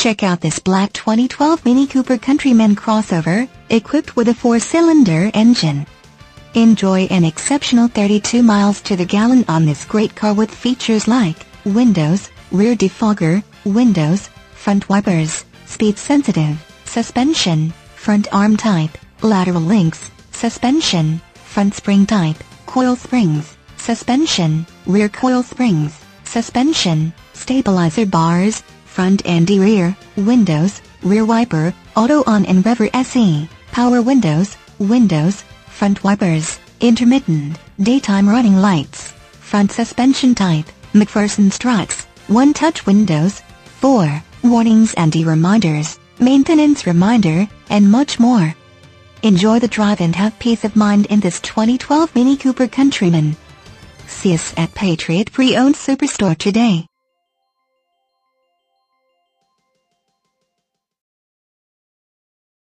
Check out this black 2012 Mini Cooper Countryman crossover, equipped with a 4-cylinder engine. Enjoy an exceptional 32 miles to the gallon on this great car with features like windows, rear defogger, windows, front wipers, speed-sensitive, suspension, front arm type, lateral links, suspension, front spring type, coil springs, suspension, rear coil springs, suspension, stabilizer bars, front and rear, windows, rear wiper, auto on and rever SE, power windows, windows, front wipers, intermittent, daytime running lights, front suspension type, McPherson Struts, one-touch windows, 4 warnings and reminders, maintenance reminder, and much more. Enjoy the drive and have peace of mind in this 2012 Mini Cooper Countryman. See us at Patriot Pre-Owned Superstore today.